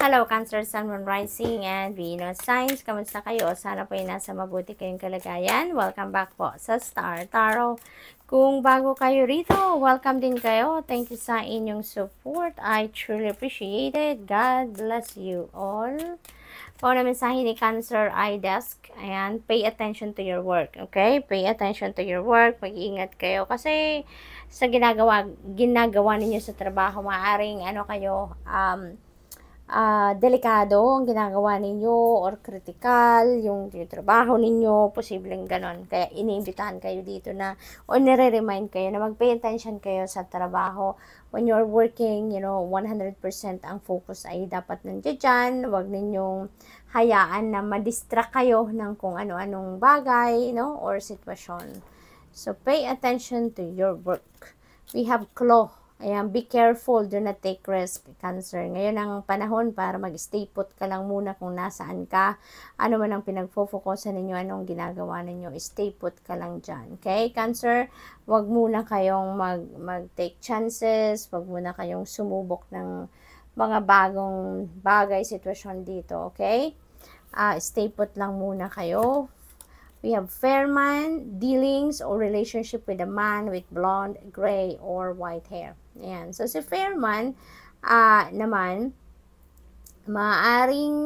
Hello, Cancer, Sun, Moon, Rising, and Venus Signs. Kamusta kayo? Sana po ay nasa mabuti kayong kalagayan. Welcome back po sa Star Tarot. Kung bago kayo rito, welcome din kayo. Thank you sa inyong support. I truly appreciate it. God bless you all. Po na mensahe ni Cancer, I-Desk. Ayan, pay attention to your work. Okay? Pay attention to your work. Mag-iingat kayo. Kasi sa ginagawa ninyo sa trabaho, maaaring ano kayo, delikado ang ginagawa ninyo or critical yung trabaho ninyo, posibleng ganon. Kaya iniimbitahan kayo dito na o nire-remind kayo na mag-pay attention kayo sa trabaho. When you're working, you know, 100% ang focus ay dapat nandiyan dyan. Huwag ninyong hayaan na madistract kayo ng kung ano-anong bagay, you know, or sitwasyon. So, pay attention to your work. We have claw. Ayan, be careful, do not take risk, Cancer. Ngayon ang panahon para mag-stay put ka lang muna kung nasaan ka. Ano man ang pinag-focusan ninyo, anong ginagawa ninyo, stay put ka lang dyan. Okay, Cancer, wag muna kayong mag-take chances, wag muna kayong sumubok ng mga bagong bagay, sitwasyon dito, okay? Stay put lang muna kayo. We have fair man, dealings or relationship with a man with blonde, gray, or white hair. Ayan. So, si fair man naman, maaaring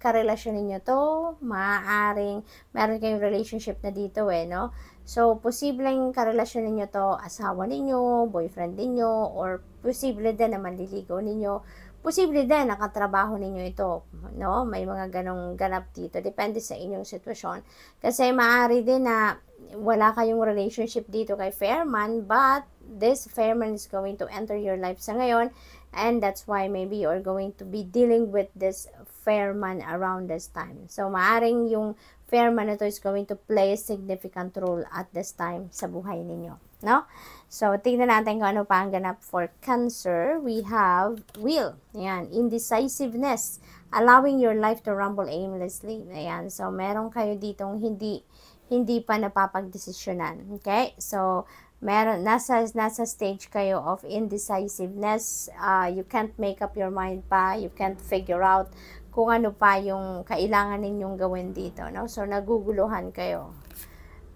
karelasyon ninyo to, maaaring meron kayong relationship na dito eh, no? So, posibleng karelasyon ninyo to, asawa ninyo, boyfriend ninyo, or posible din na manliligaw ninyo. Posible din, nakatrabaho ninyo ito, no? May mga ganong ganap dito. Depende sa inyong sitwasyon. Kasi maaari din na wala kayong relationship dito kay Fairman, but this Fairman is going to enter your life sa ngayon, and that's why maybe you're going to be dealing with this Fairman around this time. So, maaring yung Fairman na to is going to play a significant role at this time sa buhay ninyo, no? So, tignan natin kung ano pa ang ganap for Cancer. We have will. Ayan, indecisiveness. Allowing your life to rumble aimlessly. Ayan, so meron kayo ditong hindi pa napapagdesisyonan. Okay? So, meron, nasa stage kayo of indecisiveness. You can't make up your mind pa. You can't figure out kung ano pa yung kailangan ninyong gawin dito, no? So, naguguluhan kayo.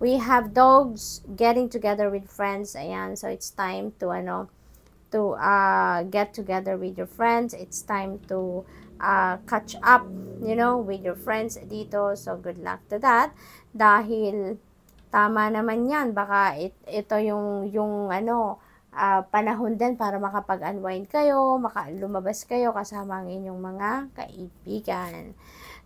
We have dogs getting together with friends. Ayan, so it's time to get together with your friends. It's time to catch up, you know, with your friends dito. So good luck to that. Dahil tama naman 'yan. Baka ito yung panahon din para makapag-unwind kayo, lumabas kayo kasama ang inyong mga kaibigan.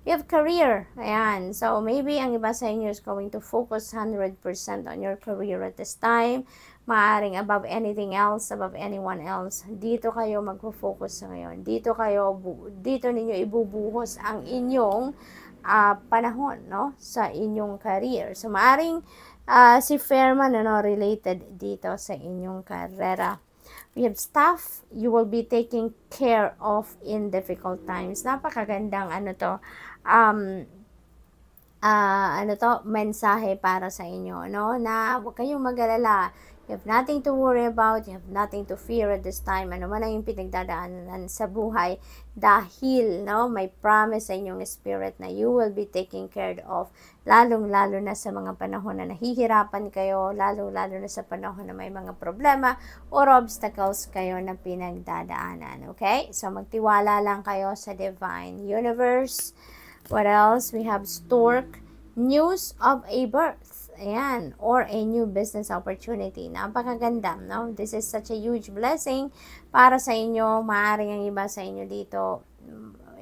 You have career. Ayan. So, maybe ang iba sa inyo is going to focus 100% on your career at this time. Maaring above anything else, above anyone else. Dito kayo magfo-focus ngayon. Dito ninyo ibubuhos ang inyong panahon, no? Sa inyong career. So, maaring si Fairman, ano, related dito sa inyong karera. We have staff you will be taking care of in difficult times. Napakagandang mensahe para sa inyo, no? Na huwag kayong mag-alala. You have nothing to worry about. You have nothing to fear at this time. Ano man ang pinagdadaanan sa buhay dahil, no, may promise sa inyong spirit na you will be taking care of. Lalong-lalo na sa mga panahon na nahihirapan kayo. Lalong-lalo na sa panahon na may mga problema or obstacles kayo na pinagdadaanan. Okay? So, magtiwala lang kayo sa divine universe. What else? We have stork. News of a birth. Ayan, or a new business opportunity. Napakaganda, no? This is such a huge blessing para sa inyo. Maaaring ang iba sa inyo dito,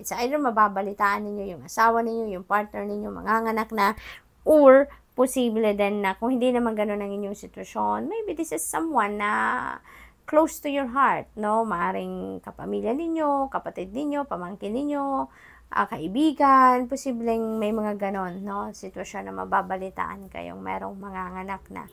it's either mababalitaan ninyo yung asawa ninyo, yung partner ninyo, manganganak na, or posible din na kung hindi naman ganun ang inyong sitwasyon, maybe this is someone na close to your heart, no? Maaaring kapamilya ninyo, kapatid ninyo, pamangkin ninyo, kaibigan, posibleng may mga ganon, no? Sitwasyon na mababalitaan kayong merong manganganak na.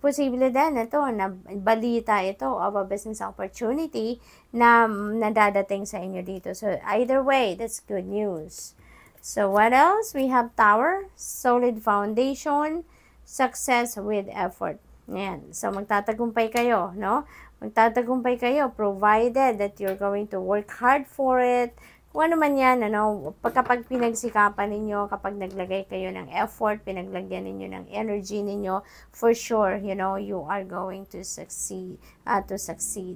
Posible din ito, na balita ito of a business opportunity na nadadating sa inyo dito. So, either way, that's good news. So, what else? We have tower, solid foundation, success with effort. Ayan. So, magtatagumpay kayo, no? magtatagumpay kayo provided that you're going to work hard for it. Kung ano man yan, ano, kapag pinagsikapan ninyo, kapag naglagay kayo ng effort, pinaglagyan ninyo ng energy ninyo, for sure, you know, you are going to succeed.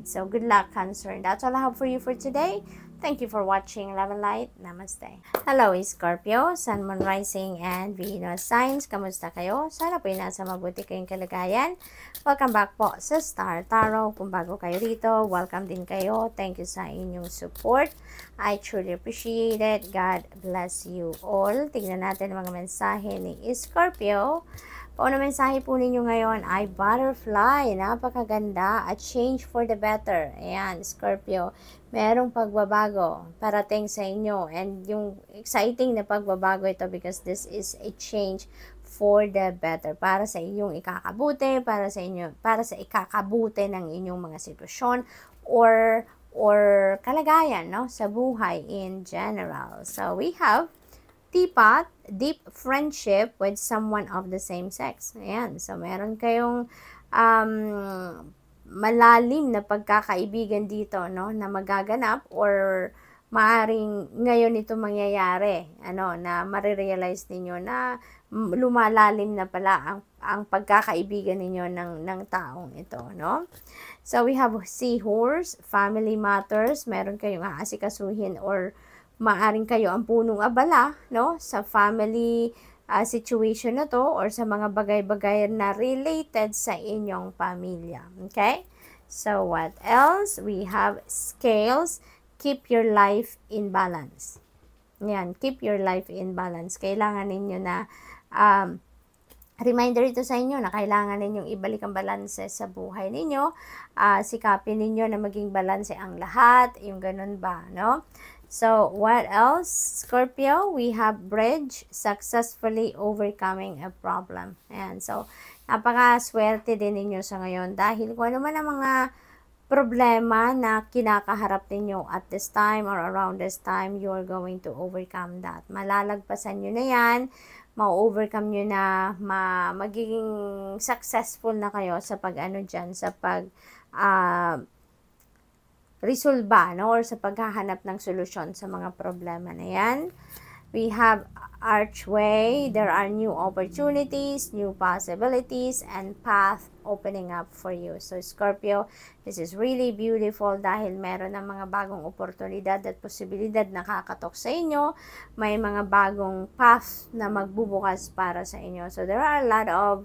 So, good luck, Cancer. And that's all I have for you for today. Thank you for watching. Love and light. Namaste. Hello, Scorpio, Sun, Moon, Rising, and Venus signs. Kamusta kayo? Sana po nasa mabuti kayong kalagayan. Welcome back po sa Star Tarot. Kung bago kayo rito, welcome din kayo. Thank you sa inyong support. I truly appreciate it. God bless you all. Tignan natin mga mensahe ni Scorpio. Paano mensahe po ninyo ngayon ay butterfly, napakaganda, a change for the better. Ayan, Scorpio, merong pagbabago parating sa inyo, and yung exciting na pagbabago ito because this is a change for the better, para sa inyong ikakabuti, para sa ikakabuti ng inyong mga sitwasyon or kalagayan, no, sa buhay in general. So we have teapot, deep friendship with someone of the same sex. Ayan. So, meron kayong malalim na pagkakaibigan dito, no? Na magaganap or maaring ngayon ito mangyayari. Ano, na marirealize ninyo na lumalalim na pala ang pagkakaibigan ninyo ng taong ito, no? So, we have seahorse, family matters. Meron kayong aasikasuhin or maaring kayo ang punong abala, no, sa family situation na to or sa mga bagay-bagay na related sa inyong pamilya. Okay? So, what else? We have scales. Keep your life in balance. Yan. Keep your life in balance. Kailangan ninyo na reminder ito sa inyo na kailangan ninyong ibalik ang balanse sa buhay ninyo. Sikapin ninyo na maging balanse ang lahat. Yung ganun ba, no? So, what else, Scorpio? We have bridge, successfully overcoming a problem. Ayan. So, napakaswerte din ninyo sa ngayon dahil kung ano man ang mga problema na kinakaharap ninyo at this time or around this time, you're going to overcome that. Malalagpasan nyo na yan, ma-overcome nyo na, magiging successful na kayo sa pag-ano dyan, sa pag- resolba, no, or sa paghahanap ng solusyon sa mga problema na yan. We have archway. There are new opportunities, new possibilities, and path opening up for you. So, Scorpio, this is really beautiful dahil meron ng mga bagong oportunidad at posibilidad na kakatok sa inyo. May mga bagong path na magbubukas para sa inyo. So, there are a lot of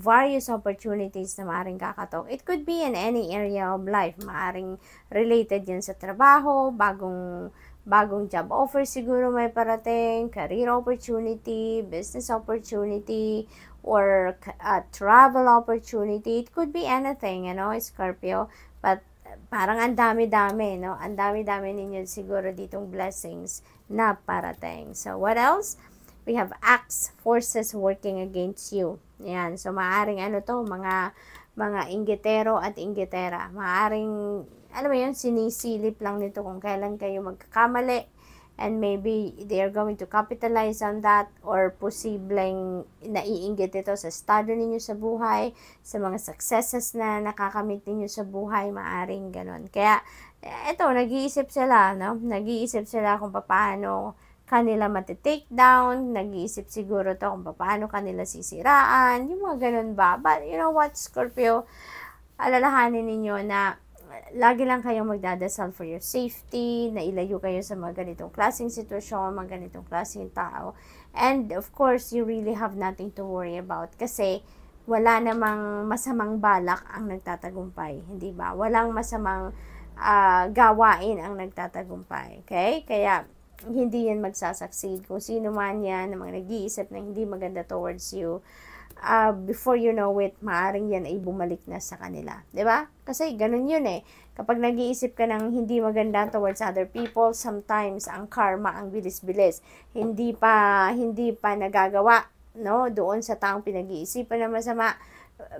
various opportunities na maaaring kakatok. It could be in any area of life. Maaaring related yan sa trabaho, bagong job offer siguro may parating, career opportunity, business opportunity, or travel opportunity. It could be anything, you know, Scorpio. But parang ang dami-dami, no? Ang dami-dami ninyo siguro ditong blessings na parating. So, what else? We have acts, forces working against you. Ayan. So, maaaring ano to, mga inggitero at inggitera. Maaaring, alam mo yun, sinisilip lang nito kung kailan kayo magkakamali. And maybe they are going to capitalize on that or posibleng naiinggit ito sa estado ninyo sa buhay, sa mga successes na nakakamit ninyo sa buhay, maaaring ganun. Kaya, eto, nag-iisip sila, no? Nag-iisip sila kung paano kanila matitake down, nag-iisip siguro to kung paano kanila sisiraan, yung mga ganun ba. But you know what, Scorpio, alalahanin ninyo na lagi lang kayong magdadasal for your safety, na ilayo kayo sa mga ganitong klaseng sitwasyon, mga ganitong klaseng tao. And of course, you really have nothing to worry about kasi wala namang masamang balak ang nagtatagumpay, hindi ba? Walang masamang gawain ang nagtatagumpay. Okay? Kaya, hindi yan magsasucceed. Kung sino man yan, na mga nag-iisip na hindi maganda towards you, before you know it, maaaring yan ay bumalik na sa kanila. Diba? Kasi ganun yun eh. Kapag nag-iisip ka ng hindi maganda towards other people, sometimes ang karma ang bilis-bilis. Hindi pa nagagawa, no? Doon sa taong pinag-iisipan na masama,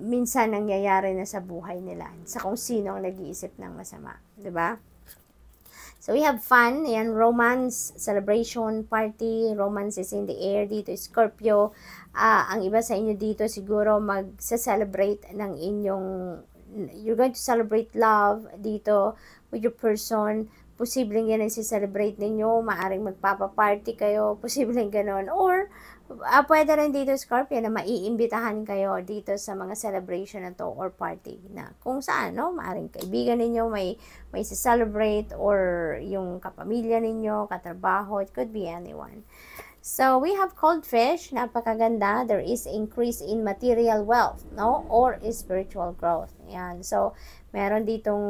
minsan nangyayari na sa buhay nila. Sa kung sino ang nag-iisip ng masama. Diba? So, we have fun, yan, romance, celebration, party, romance is in the air dito, Scorpio. Ang iba sa inyo dito, siguro, magsa-celebrate ng inyong you're going to celebrate love dito with your person. Posibleng yan ang si-celebrate ninyo, maaring magpapaparty kayo, posibleng ganon. Or, pwede rin dito, Scorpio, na maiimbitahan kayo dito sa mga celebration na to or party na kung saan, no? Maaring kaibigan ninyo, may si-celebrate, or yung kapamilya ninyo, katrabaho, it could be anyone. So, we have cold fish, napakaganda. There is increase in material wealth, no? Or spiritual growth. Yan. So, meron ditong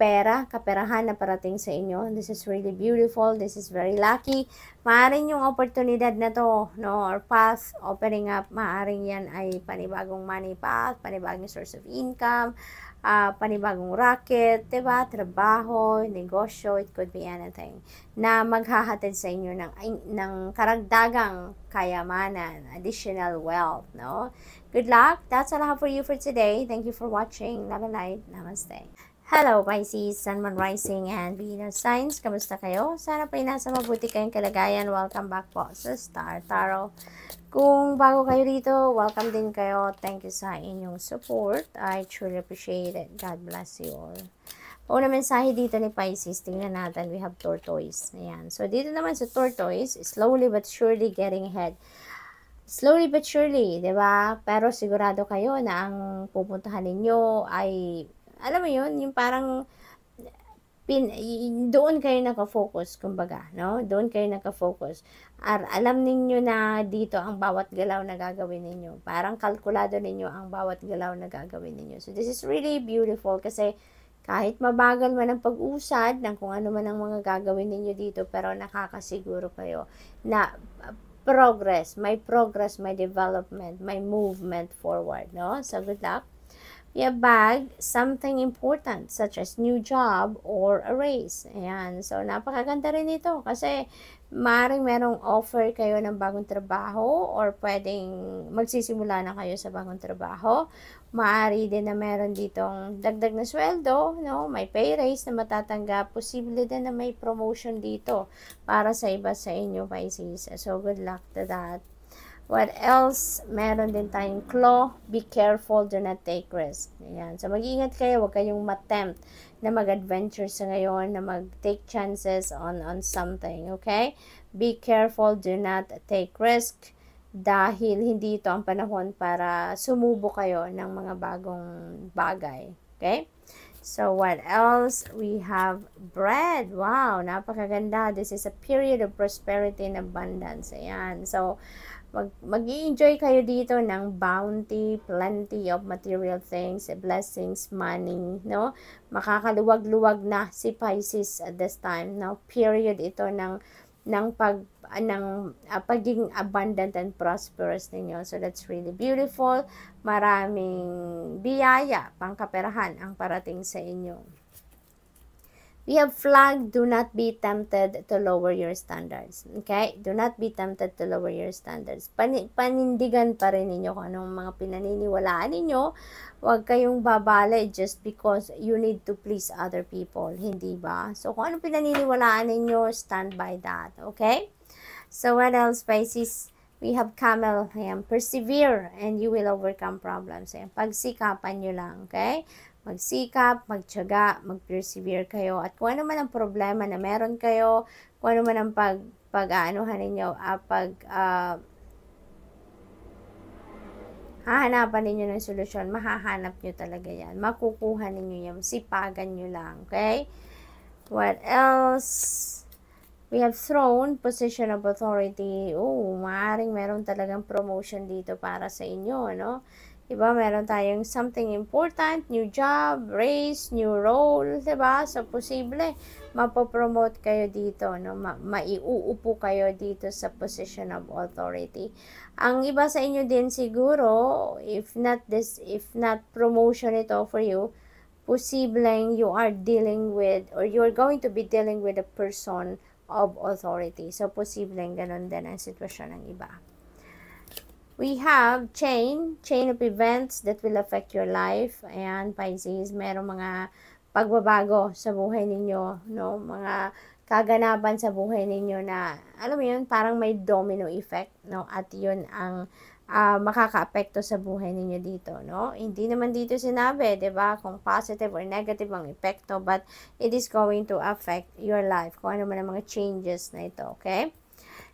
pera, kaperahan na parating sa inyo. This is really beautiful. This is very lucky. Maaaring yung oportunidad na to, no, or path, opening up, maaaring yan ay panibagong money path, panibagong source of income, panibagong racket, diba? Trabaho, negosyo, it could be anything, na maghahatid sa inyo ng karagdagang kayamanan, additional wealth, no? Good luck. That's all I have for you for today. Thank you for watching. Love and light. Namaste. Hello, Pisces, Sun, Moon, Rising, and Venus signs. Kamusta kayo? Sana po ay nasa mabuti kayong kalagayan. Welcome back po sa Star Tarot. Kung bago kayo dito, welcome din kayo. Thank you sa inyong support. I truly appreciate it. God bless you all. Una mensahe dito ni Pisces, tingnan natin, we have tortoise. Ayan. So, dito naman sa tortoise, slowly but surely getting ahead. Slowly but surely, diba? Pero sigurado kayo na ang pupuntahan ninyo ay, alam mo yun, yung parang doon kayo nakafocus, kumbaga, no? Doon kayo nakafocus. Alam ninyo na dito ang bawat galaw na gagawin ninyo. Parang kalkulado ninyo ang bawat galaw na gagawin ninyo. So, this is really beautiful kasi kahit mabagal man ang pag-usad ng kung ano man ang mga gagawin ninyo dito, pero nakakasiguro kayo na progress, may development, may movement forward, no? So, good luck. We have bag, something important such as new job or a raise. Ayan. So, napakaganda rin ito kasi maaaring merong offer kayo ng bagong trabaho or pwedeng magsisimula na kayo sa bagong trabaho. Maaari din na meron ditong dagdag na sweldo, no? May pay raise na matatanggap. Posible din na may promotion dito para sa iba sa inyo, Pisces. So, good luck to that. What else? Meron din tayong claw. Be careful, do not take risk. Ayan. So, mag-iingat kayo. Huwag kayong matempt na mag-adventure sa ngayon, na mag-take chances on something. Okay? Be careful, do not take risk. Dahil hindi ito ang panahon para sumubo kayo ng mga bagong bagay. Okay? So, what else? We have bread. Wow! Napakaganda. This is a period of prosperity and abundance. Ayan. So, mag-i-enjoy kayo dito ng bounty, plenty of material things, blessings, money, no? Makakaluwag-luwag na si Pisces at this time, no? Period ito ng pagiging abundant and prosperous ninyo. So, that's really beautiful. Maraming biyaya, pangkaperahan ang parating sa inyo. We have flag, do not be tempted to lower your standards. Okay? Do not be tempted to lower your standards. Panindigan pa rin ninyo kung anong mga pinaniniwalaan ninyo. Huwag kayong babale just because you need to please other people. Hindi ba? So, kung anong pinaniniwalaan ninyo, stand by that. Okay? So, what else, Pisces? We have camel. Ayan. Persevere and you will overcome problems. Ayan. Pagsikapan nyo lang. Okay? Magsikap, magtiyaga, mag-persevere kayo. At kung ano man ang problema na meron kayo, kung ano man ang pag-aanuhan ninyo, hahanapan ninyo ng solusyon, mahahanap nyo talaga yan. Makukuha ninyo yan. Sipagan nyo lang. Okay? What else? We have throne, position of authority. Oh, maaaring meron talagang promotion dito para sa inyo, no? Diba, meron tayong something important, new job, raise, new role, diba? So, posible, mapopromote kayo dito, no? Maiuupo kayo dito sa position of authority. Ang iba sa inyo din siguro, if not promotion ito for you, posibleng you are dealing with, or you're going to be dealing with a person of authority. So, posibleng ganun din ang sitwasyon ng iba. We have chain of events that will affect your life. Ayan, Pisces, merong mga pagbabago sa buhay ninyo, no? Mga kaganapan sa buhay ninyo na, alam mo yun, parang may domino effect, no? At yun ang makakaapekto sa buhay ninyo dito, no? Hindi naman dito sinabi, 'di ba, kung positive or negative ang epekto, but it is going to affect your life. Kung ano man ang mga changes na ito, okay?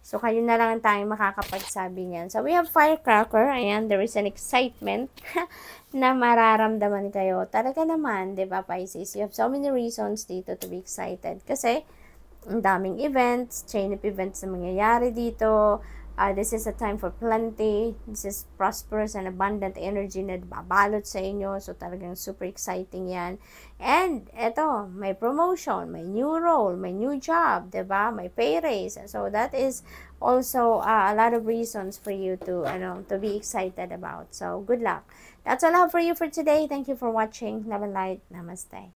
So, kayo na lang tayong makakapagsabi niyan. So, we have firecracker. Ayan, there is an excitement na mararamdaman kayo. Talaga naman, 'di ba, Pisces? You have so many reasons dito to be excited. Kasi, ang daming events, chain of events na mangyayari dito. This is a time for plenty. This is prosperous and abundant energy na babalot sa inyo. So, talagang super exciting yan. And, eto, may promotion, may new role, may new job, diba? May pay raise. So, that is also a lot of reasons for you to, to be excited about. So, good luck. That's all I have for you for today. Thank you for watching. Love and light. Namaste.